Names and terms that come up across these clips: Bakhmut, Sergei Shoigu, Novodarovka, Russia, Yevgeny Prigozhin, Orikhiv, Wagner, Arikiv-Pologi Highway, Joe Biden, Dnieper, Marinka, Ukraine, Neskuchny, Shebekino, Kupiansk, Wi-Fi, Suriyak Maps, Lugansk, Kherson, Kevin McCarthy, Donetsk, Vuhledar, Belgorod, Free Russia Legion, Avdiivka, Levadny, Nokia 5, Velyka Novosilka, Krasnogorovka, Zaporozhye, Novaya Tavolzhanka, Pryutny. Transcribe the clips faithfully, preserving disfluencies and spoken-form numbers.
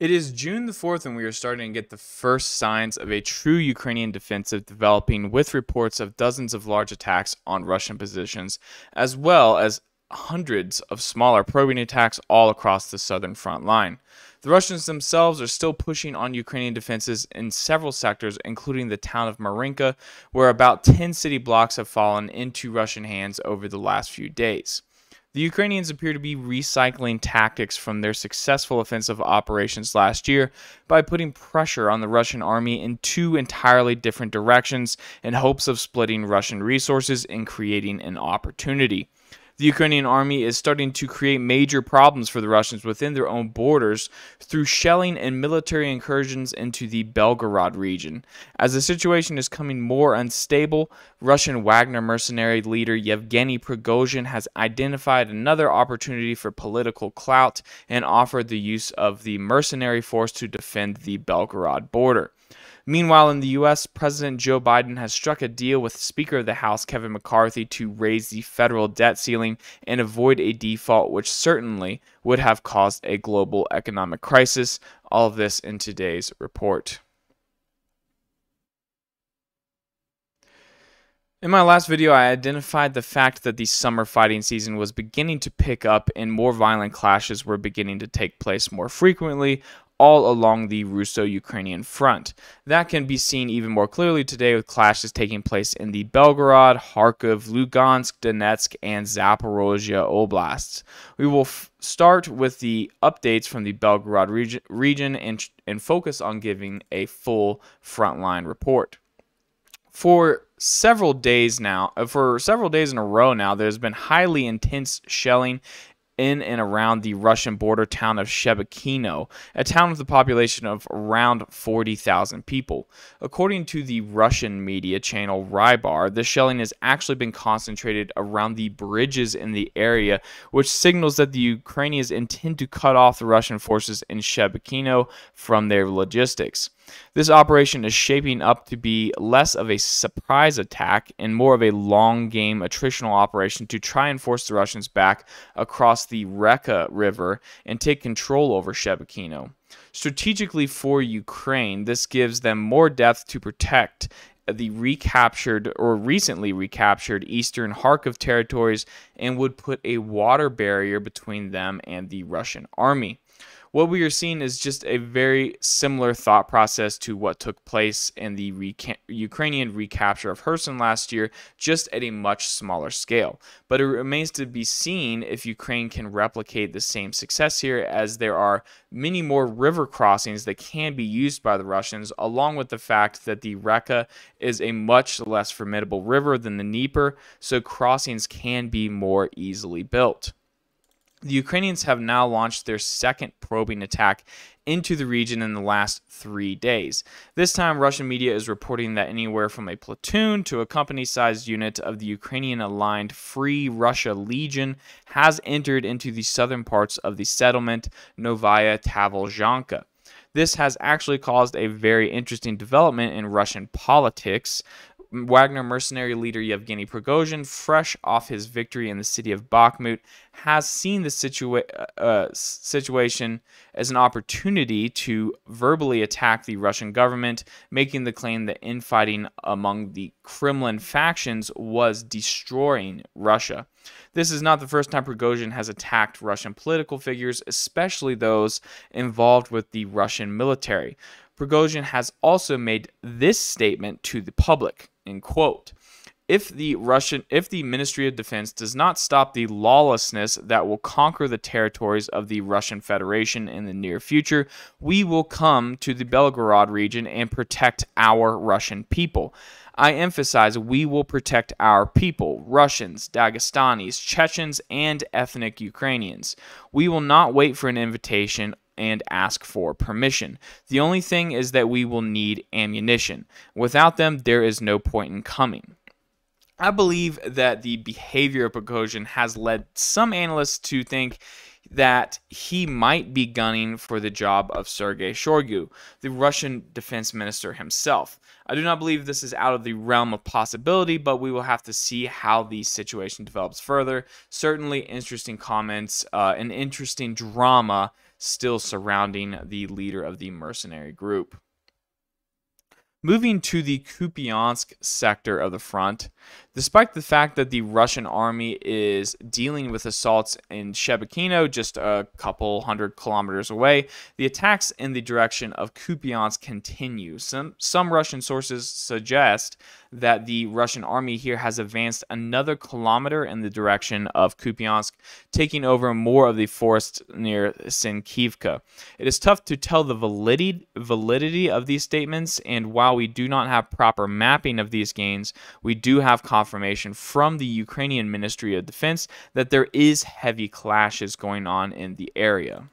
It is June the fourth and we are starting to get the first signs of a true Ukrainian defensive developing, with reports of dozens of large attacks on Russian positions, as well as hundreds of smaller probing attacks all across the southern front line. The Russians themselves are still pushing on Ukrainian defenses in several sectors, including the town of Marinka, where about ten city blocks have fallen into Russian hands over the last few days. The Ukrainians appear to be recycling tactics from their successful offensive operations last year by putting pressure on the Russian army in two entirely different directions in hopes of splitting Russian resources and creating an opportunity. The Ukrainian army is starting to create major problems for the Russians within their own borders through shelling and military incursions into the Belgorod region. As the situation is becoming more unstable, Russian Wagner mercenary leader Yevgeny Prigozhin has identified another opportunity for political clout and offered the use of the mercenary force to defend the Belgorod border. Meanwhile, in the U S, President Joe Biden has struck a deal with Speaker of the House Kevin McCarthy to raise the federal debt ceiling and avoid a default, which certainly would have caused a global economic crisis. All of this in today's report. In my last video, I identified the fact that the summer fighting season was beginning to pick up and more violent clashes were beginning to take place more frequently all along the Russo-Ukrainian front. That can be seen even more clearly today with clashes taking place in the Belgorod, Kharkiv, Lugansk, Donetsk, and Zaporozhye oblasts. We will f start with the updates from the Belgorod reg region and, and focus on giving a full frontline report. For several days now, for several days in a row now, there's been highly intense shelling in and around the Russian border town of Shebekino, a town with a population of around forty thousand people. According to the Russian media channel Rybar, the shelling has actually been concentrated around the bridges in the area, which signals that the Ukrainians intend to cut off the Russian forces in Shebekino from their logistics. This operation is shaping up to be less of a surprise attack and more of a long-game attritional operation to try and force the Russians back across the Reka River and take control over Shebekino. Strategically for Ukraine, this gives them more depth to protect the recaptured or recently recaptured eastern Kharkiv territories and would put a water barrier between them and the Russian army. What we are seeing is just a very similar thought process to what took place in the reca Ukrainian recapture of Kherson last year, just at a much smaller scale. But it remains to be seen if Ukraine can replicate the same success here, as there are many more river crossings that can be used by the Russians, along with the fact that the Reka is a much less formidable river than the Dnieper, so crossings can be more easily built. The Ukrainians have now launched their second probing attack into the region in the last three days. This time, Russian media is reporting that anywhere from a platoon to a company-sized unit of the Ukrainian-aligned Free Russia Legion has entered into the southern parts of the settlement Novaya Tavolzhanka. This has actually caused a very interesting development in Russian politics. Wagner mercenary leader Yevgeny Prigozhin, fresh off his victory in the city of Bakhmut, has seen the situa uh, situation as an opportunity to verbally attack the Russian government, making the claim that infighting among the Kremlin factions was destroying Russia. This is not the first time Prigozhin has attacked Russian political figures, especially those involved with the Russian military. Prigozhin has also made this statement to the public, in quote, if the Russian, if the Ministry of Defense does not stop the lawlessness that will conquer the territories of the Russian Federation in the near future, we will come to the Belgorod region and protect our Russian people. I emphasize, we will protect our people, Russians, Dagestanis, Chechens, and ethnic Ukrainians. We will not wait for an invitation and ask for permission. The only thing is that we will need ammunition. Without them, there is no point in coming. I believe that the behavior of Prigozhin has led some analysts to think that he might be gunning for the job of Sergei Shoigu, the Russian defense minister himself. I do not believe this is out of the realm of possibility, but we will have to see how the situation develops further. Certainly interesting comments, uh, an interesting drama still surrounding the leader of the mercenary group. Moving to the Kupiansk sector of the front, despite the fact that the Russian army is dealing with assaults in Shebekino, just a couple hundred kilometers away, the attacks in the direction of Kupiansk continue. Some, some Russian sources suggest that the Russian army here has advanced another kilometer in the direction of Kupiansk, taking over more of the forest near Sinkivka. It is tough to tell the validity, validity of these statements, and while we do not have proper mapping of these gains, we do have confidence confirmation from the Ukrainian Ministry of Defense that there is heavy clashes going on in the area.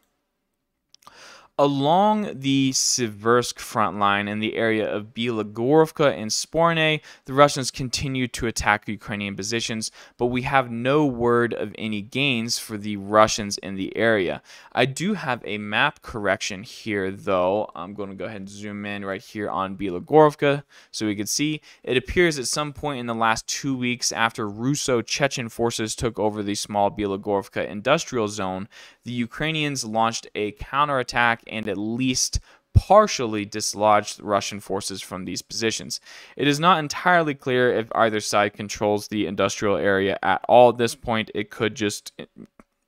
Along the Siversk front line in the area of Bilogorovka and Sporne, the Russians continue to attack Ukrainian positions, but we have no word of any gains for the Russians in the area. I do have a map correction here, though. I'm going to go ahead and zoom in right here on Bilogorovka so we can see. It appears at some point in the last two weeks after Russo-Chechen forces took over the small Bilogorovka industrial zone, the Ukrainians launched a counterattack and at least partially dislodged Russian forces from these positions. It is not entirely clear if either side controls the industrial area at all at this point. It could just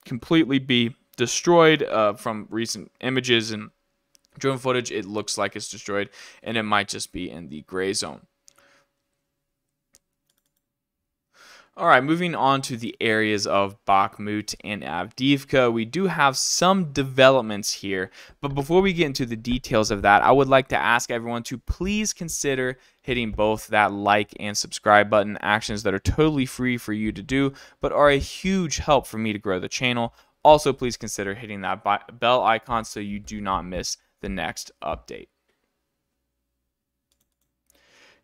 completely be destroyed. Uh, from recent images and drone footage, it looks like it's destroyed, and it might just be in the gray zone. All right, moving on to the areas of Bakhmut and Avdiivka. We do have some developments here, but before we get into the details of that, I would like to ask everyone to please consider hitting both that like and subscribe button, actions that are totally free for you to do, but are a huge help for me to grow the channel. Also, please consider hitting that bell icon so you do not miss the next update.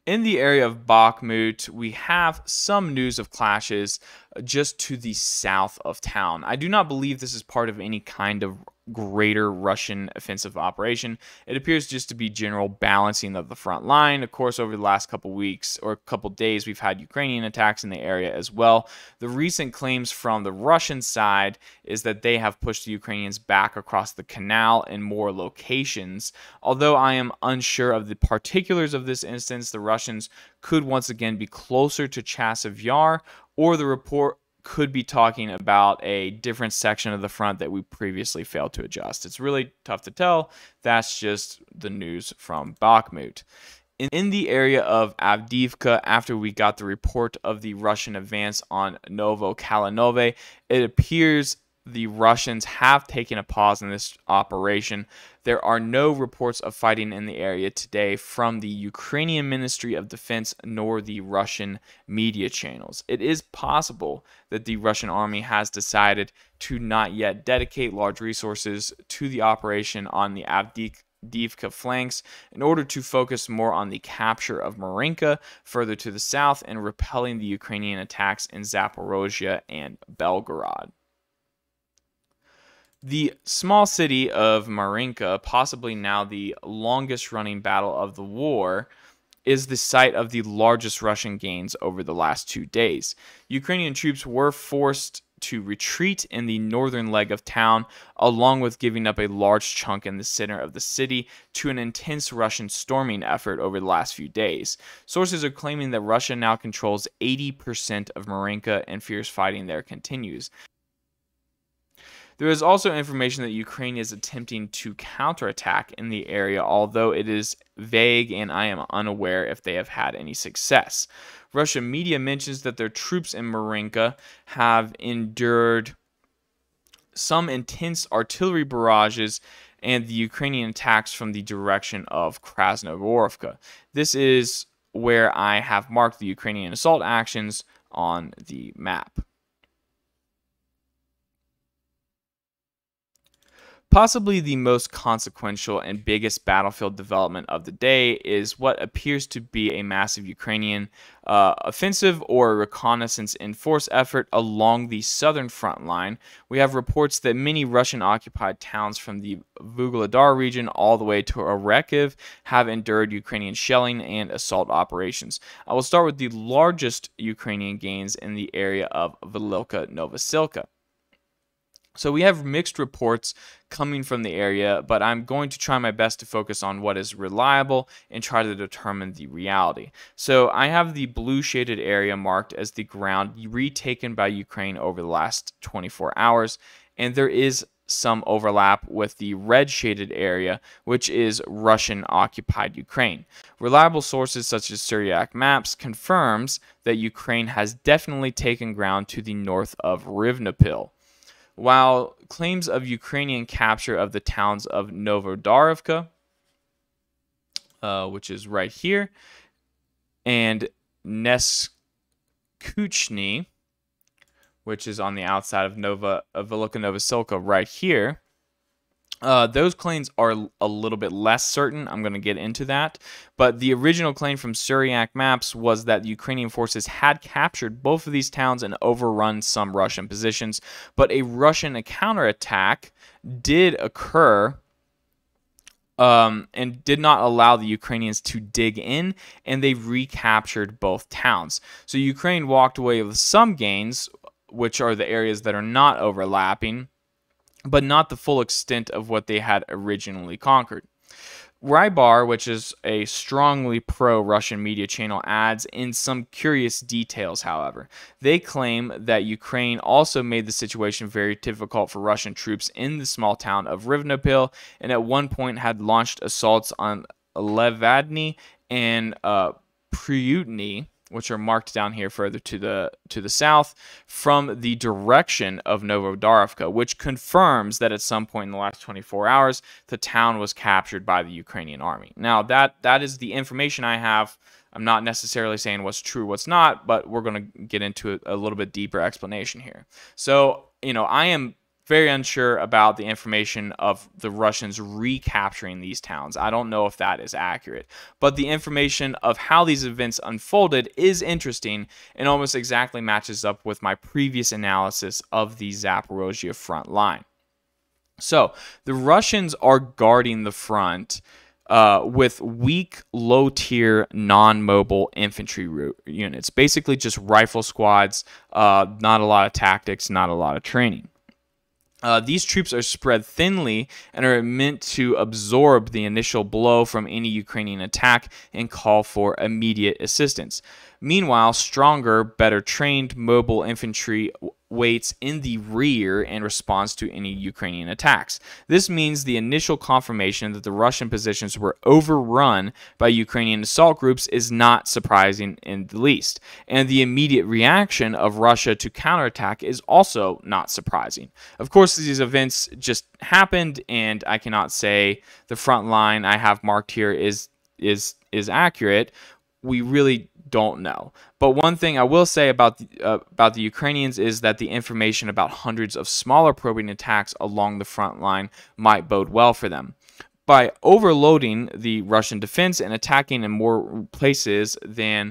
In the area of Bakhmut, we have some news of clashes just to the south of town. I do not believe this is part of any kind of greater Russian offensive operation. It appears just to be general balancing of the front line. Of course, over the last couple weeks or couple days, we've had Ukrainian attacks in the area as well. The recent claims from the Russian side is that they have pushed the Ukrainians back across the canal in more locations. Although I am unsure of the particulars of this instance, the Russians could once again be closer to Chasiv Yar, or the report could be talking about a different section of the front that we previously failed to adjust. It's really tough to tell. That's just the news from Bakhmut. In the area of Avdiivka, after we got the report of the Russian advance on Novo Kalinove, it appears the Russians have taken a pause in this operation. There are no reports of fighting in the area today from the Ukrainian Ministry of Defense nor the Russian media channels. It is possible that the Russian army has decided to not yet dedicate large resources to the operation on the Avdiivka flanks in order to focus more on the capture of Marinka further to the south and repelling the Ukrainian attacks in Zaporozhye and Belgorod. The small city of Marinka, possibly now the longest-running battle of the war, is the site of the largest Russian gains over the last two days. Ukrainian troops were forced to retreat in the northern leg of town, along with giving up a large chunk in the center of the city to an intense Russian storming effort over the last few days. Sources are claiming that Russia now controls eighty percent of Marinka, and fierce fighting there continues. There is also information that Ukraine is attempting to counterattack in the area, although it is vague and I am unaware if they have had any success. Russian media mentions that their troops in Marinka have endured some intense artillery barrages and the Ukrainian attacks from the direction of Krasnogorovka. This is where I have marked the Ukrainian assault actions on the map. Possibly the most consequential and biggest battlefield development of the day is what appears to be a massive Ukrainian uh, offensive or reconnaissance in force effort along the southern front line. We have reports that many Russian-occupied towns from the Vuhledar region all the way to Orikhiv have endured Ukrainian shelling and assault operations. I will start with the largest Ukrainian gains in the area of Velyka Novosilka. So we have mixed reports coming from the area, but I'm going to try my best to focus on what is reliable and try to determine the reality. So I have the blue shaded area marked as the ground retaken by Ukraine over the last twenty-four hours, and there is some overlap with the red shaded area, which is Russian-occupied Ukraine. Reliable sources such as Suriyak Maps confirms that Ukraine has definitely taken ground to the north of Rivnopil. While claims of Ukrainian capture of the towns of Novodarovka, uh, which is right here, and Neskuchny, which is on the outside of Nova of Velyka Novosilka right here, Uh, those claims are a little bit less certain. I'm going to get into that. But the original claim from Suriak Maps was that the Ukrainian forces had captured both of these towns and overrun some Russian positions. But a Russian counterattack did occur um, and did not allow the Ukrainians to dig in, and they recaptured both towns. So Ukraine walked away with some gains, which are the areas that are not overlapping, but not the full extent of what they had originally conquered. Rybar, which is a strongly pro-Russian media channel, adds in some curious details, however. They claim that Ukraine also made the situation very difficult for Russian troops in the small town of Rivnopil, and at one point had launched assaults on Levadny and uh, Pryutny, which are marked down here further to the to the south, from the direction of Novodarovka, which confirms that at some point in the last twenty-four hours, the town was captured by the Ukrainian army. Now, that that is the information I have. I'm not necessarily saying what's true, what's not, but we're going to get into a, a little bit deeper explanation here. So, you know, I am very unsure about the information of the Russians recapturing these towns. I don't know if that is accurate. But the information of how these events unfolded is interesting and almost exactly matches up with my previous analysis of the Zaporozhye front line. So, the Russians are guarding the front Uh, with weak, low-tier, non-mobile infantry units. Basically just rifle squads, uh, not a lot of tactics, not a lot of training. Uh, these troops are spread thinly and are meant to absorb the initial blow from any Ukrainian attack and call for immediate assistance. Meanwhile, stronger, better trained mobile infantry waits in the rear in response to any Ukrainian attacks. This means the initial confirmation that the Russian positions were overrun by Ukrainian assault groups is not surprising in the least, and the immediate reaction of Russia to counterattack is also not surprising. Of course, these events just happened, and I cannot say the front line I have marked here is is is accurate. We really don't know. But one thing I will say about the, uh, about the Ukrainians is that the information about hundreds of smaller probing attacks along the front line might bode well for them. By overloading the Russian defense and attacking in more places than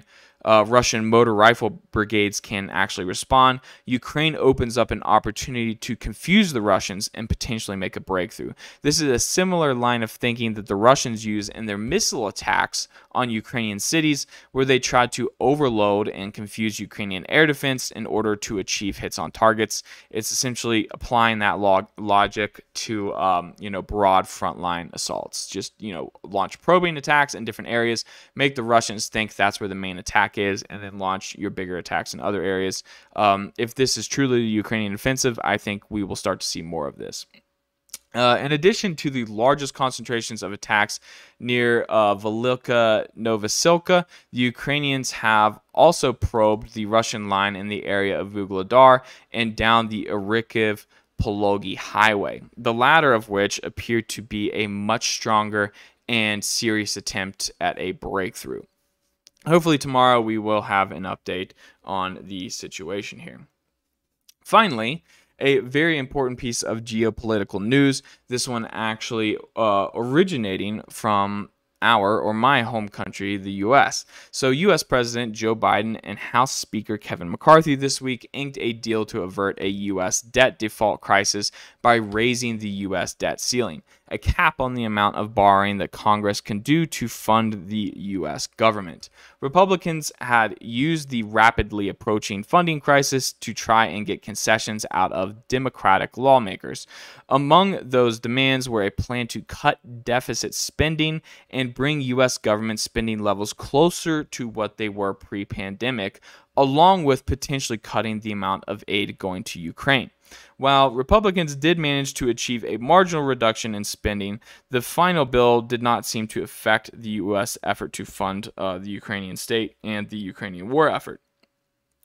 uh, Russian motor rifle brigades can actually respond, Ukraine opens up an opportunity to confuse the Russians and potentially make a breakthrough. This is a similar line of thinking that the Russians use in their missile attacks on Ukrainian cities, where they tried to overload and confuse Ukrainian air defense in order to achieve hits on targets. It's essentially applying that log logic to um, you know, broad frontline assaults. Just, you know, launch probing attacks in different areas, make the Russians think that's where the main attack is, and then launch your bigger attacks in other areas. Um, if this is truly the Ukrainian offensive, I think we will start to see more of this. Uh, in addition to the largest concentrations of attacks near uh, Velyka Novosilka, the Ukrainians have also probed the Russian line in the area of Vuhledar and down the Arikiv-Pologi Highway, the latter of which appeared to be a much stronger and serious attempt at a breakthrough. Hopefully tomorrow we will have an update on the situation here. Finally, a very important piece of geopolitical news. This one actually uh, originating from our or my home country, the U S. So U S President Joe Biden and House Speaker Kevin McCarthy this week inked a deal to avert a U S debt default crisis by raising the U S debt ceiling, a cap on the amount of borrowing that Congress can do to fund the U S government. Republicans had used the rapidly approaching funding crisis to try and get concessions out of Democratic lawmakers. Among those demands were a plan to cut deficit spending and bring U S government spending levels closer to what they were pre-pandemic, along with potentially cutting the amount of aid going to Ukraine. While Republicans did manage to achieve a marginal reduction in spending, the final bill did not seem to affect the U S effort to fund uh, the Ukrainian state and the Ukrainian war effort.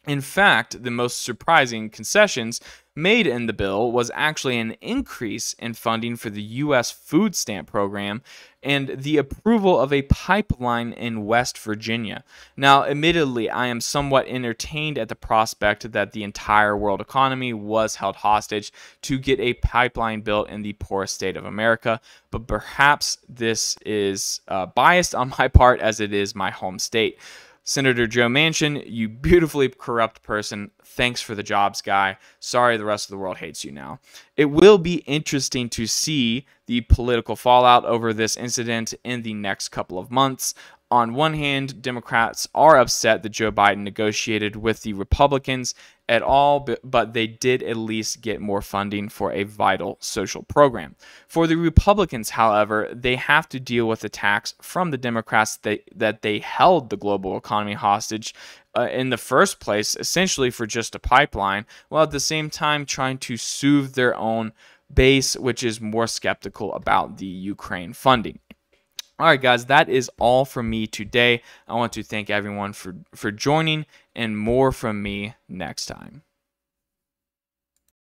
In fact, the most surprising concessions made in the bill was actually an increase in funding for the U S food stamp program and the approval of a pipeline in West Virginia. Now, admittedly, I am somewhat entertained at the prospect that the entire world economy was held hostage to get a pipeline built in the poorest state of America, but perhaps this is uh, biased on my part as it is my home state. Senator Joe Manchin, you beautifully corrupt person. Thanks for the jobs, guy. Sorry the rest of the world hates you now. It will be interesting to see the political fallout over this incident in the next couple of months. On one hand, Democrats are upset that Joe Biden negotiated with the Republicans at all, but they did at least get more funding for a vital social program. For the Republicans, however, they have to deal with attacks from the Democrats that, that they held the global economy hostage uh, in the first place, essentially for just a pipeline, while at the same time trying to soothe their own base, which is more skeptical about the Ukraine funding. All right, guys, that is all from me today. I want to thank everyone for, for joining, and more from me next time.